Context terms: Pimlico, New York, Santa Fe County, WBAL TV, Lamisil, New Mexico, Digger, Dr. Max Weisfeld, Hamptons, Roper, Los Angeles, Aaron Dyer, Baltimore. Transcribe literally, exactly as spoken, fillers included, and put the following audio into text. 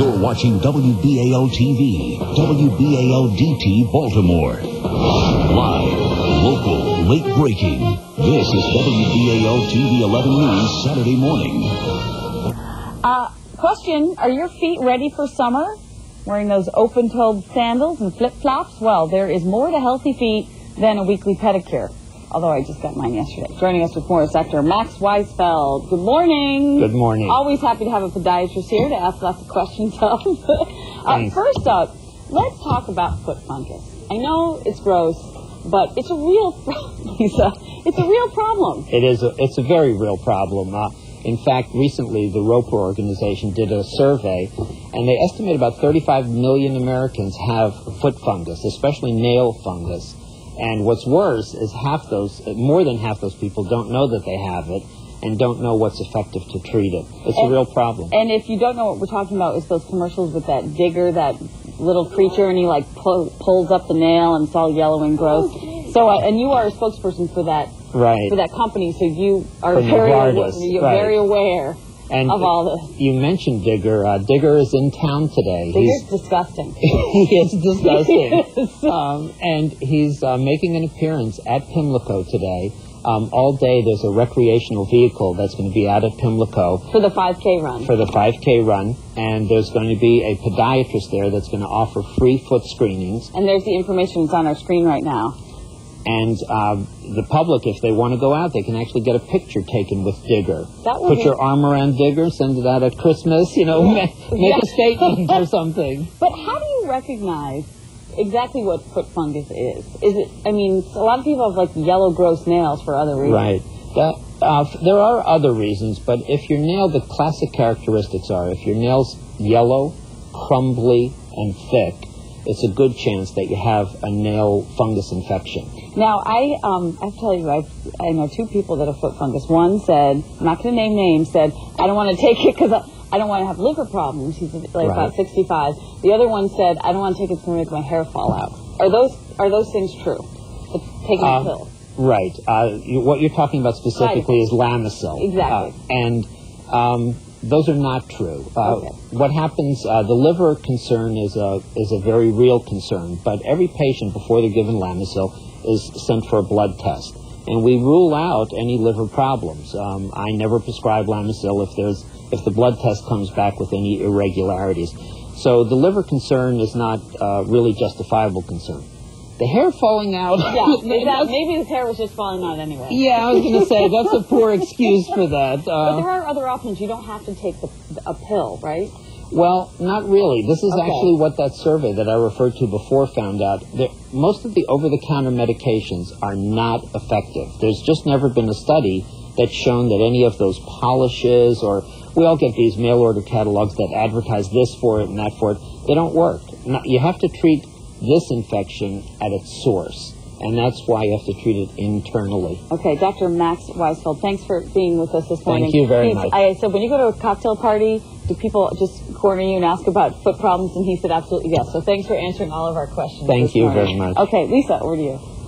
You're watching W B A L T V, W B A L D T Baltimore. Live, local, late breaking. This is W B A L T V eleven News Saturday morning. Uh, question, are your feet ready for summer? Wearing those open-toed sandals and flip-flops? Well, there is more to healthy feet than a weekly pedicure. Although I just got mine yesterday. Joining us with more is Doctor Max Weisfeld. Good morning. Good morning. Always happy to have a podiatrist here to ask lots of questions of. uh, first up, let's talk about foot fungus. I know it's gross, but it's a real Lisa. It's a real problem. It is. A, it's a very real problem. Uh, in fact, recently the Roper organization did a survey, and they estimate about thirty-five million Americans have foot fungus, especially nail fungus. And what's worse is half those, more than half those people don't know that they have it and don't know what's effective to treat it. It's and, a real problem. And if you don't know what we're talking about, it's those commercials with that digger, that little creature, and he like pull, pulls up the nail and it's all yellow and gross. Okay. So, uh, and you are a spokesperson for that, right. for that company, so you are very, you're right. very aware. And of all this. You mentioned Digger. Uh, Digger is in town today. Digger's he's, disgusting. He is disgusting. He is. Um, and he's uh, making an appearance at Pimlico today. Um, all day there's a recreational vehicle that's going to be out at Pimlico. For the five K run. For the five K run. And there's going to be a podiatrist there that's going to offer free foot screenings. And there's the information that's on our screen right now. And uh, the public, if they want to go out, they can actually get a picture taken with Digger. That would Put be... your arm around Digger, send it out at Christmas, you know, make, make a statement or something. But how do you recognize exactly what foot fungus is? Is it, I mean, a lot of people have, like, yellow gross nails for other reasons. Right. That, uh, there are other reasons, but if your nail, the classic characteristics are, if your nail's yellow, crumbly, and thick, it's a good chance that you have a nail fungus infection. Now, I um, I tell you, I've, I know two people that have foot fungus. One said, I'm not going to name names, said, I don't want to take it because I, I don't want to have liver problems. He's like right. about sixty-five. The other one said, I don't want to take it, it's going to make my hair fall out. Are those are those things true? It's taking uh, a pill. Right. Uh, you, what you're talking about specifically right. is Lamisil. Exactly. Uh, and... Um, Those are not true. Uh, okay. What happens, uh, the liver concern is a, is a very real concern, but every patient before they're given Lamisil is sent for a blood test. And we rule out any liver problems. Um, I never prescribe Lamisil if, there's, if the blood test comes back with any irregularities. So the liver concern is not uh, really justifiable concern. The hair falling out. Yeah, exactly. Maybe his hair was just falling out anyway. Yeah, I was going to say, that's a poor excuse for that. Uh, but there are other options. You don't have to take the, a pill, right? Well, not really. This is okay. actually what that survey that I referred to before found out. There, most of the over-the-counter medications are not effective. There's just never been a study that's shown that any of those polishes or we all get these mail-order catalogs that advertise this for it and that for it. They don't work. Not, you have to treat this infection at its source, and that's why you have to treat it internally. Okay, Doctor Max Weisfeld, thanks for being with us this morning. Thank you very He's, much. I, so when you go to a cocktail party, do people just corner you and ask about foot problems? And he said, absolutely yes. So thanks for answering all of our questions. Thank you morning. very much. Okay, Lisa, over to you.